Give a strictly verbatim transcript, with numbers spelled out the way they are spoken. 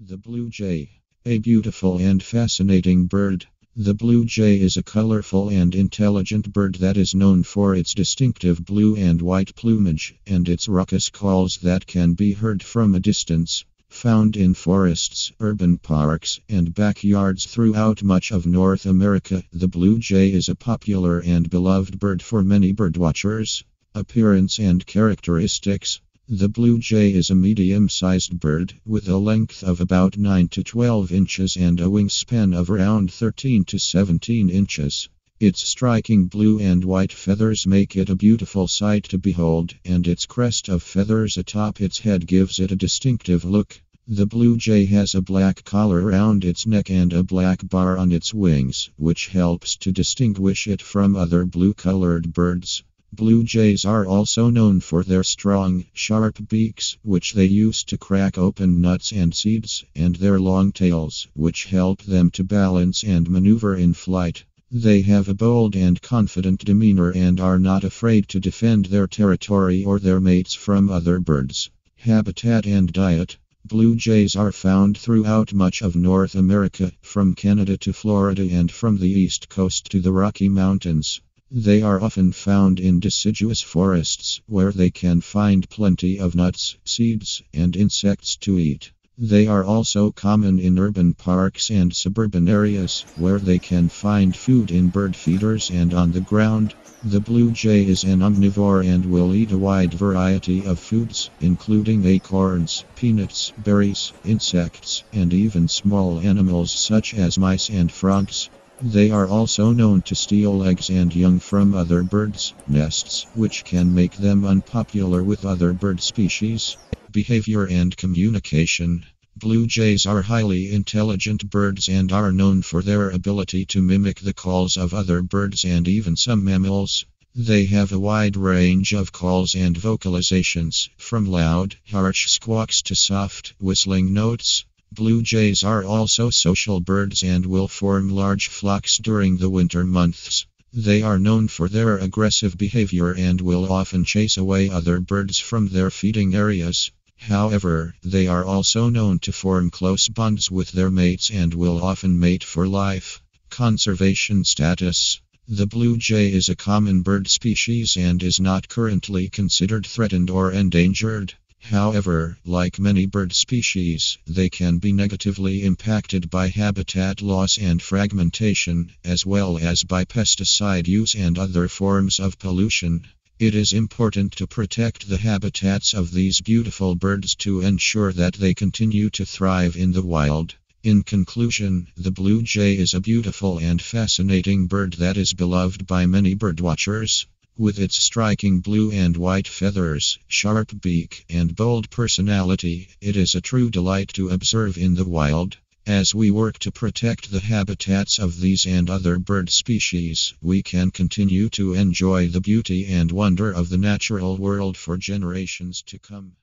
The blue jay, a beautiful and fascinating bird. The blue jay is a colorful and intelligent bird that is known for its distinctive blue and white plumage and its raucous calls that can be heard from a distance. Found in forests, urban parks, and backyards throughout much of North America, the blue jay is a popular and beloved bird for many birdwatchers. Appearance and characteristics. The blue jay is a medium-sized bird with a length of about nine to twelve inches and a wingspan of around thirteen to seventeen inches. Its striking blue and white feathers make it a beautiful sight to behold, and its crest of feathers atop its head gives it a distinctive look. The blue jay has a black collar around its neck and a black bar on its wings, which helps to distinguish it from other blue-colored birds. Blue jays are also known for their strong, sharp beaks, which they use to crack open nuts and seeds, and their long tails, which help them to balance and maneuver in flight. They have a bold and confident demeanor and are not afraid to defend their territory or their mates from other birds. Habitat and diet. Blue jays are found throughout much of North America, from Canada to Florida and from the East Coast to the Rocky Mountains. They are often found in deciduous forests, where they can find plenty of nuts, seeds, and insects to eat. They are also common in urban parks and suburban areas, where they can find food in bird feeders and on the ground. The blue jay is an omnivore and will eat a wide variety of foods, including acorns, peanuts, berries, insects, and even small animals such as mice and frogs. They are also known to steal eggs and young from other birds' nests, which can make them unpopular with other bird species. Behavior and communication. Blue jays are highly intelligent birds and are known for their ability to mimic the calls of other birds and even some mammals. They have a wide range of calls and vocalizations, from loud, harsh squawks to soft, whistling notes. Blue jays are also social birds and will form large flocks during the winter months. They are known for their aggressive behavior and will often chase away other birds from their feeding areas. However, they are also known to form close bonds with their mates and will often mate for life. Conservation status. The blue jay is a common bird species and is not currently considered threatened or endangered. However, like many bird species, they can be negatively impacted by habitat loss and fragmentation, as well as by pesticide use and other forms of pollution. It is important to protect the habitats of these beautiful birds to ensure that they continue to thrive in the wild. In conclusion, the blue jay is a beautiful and fascinating bird that is beloved by many birdwatchers. With its striking blue and white feathers, sharp beak, and bold personality, it is a true delight to observe in the wild. As we work to protect the habitats of these and other bird species, we can continue to enjoy the beauty and wonder of the natural world for generations to come.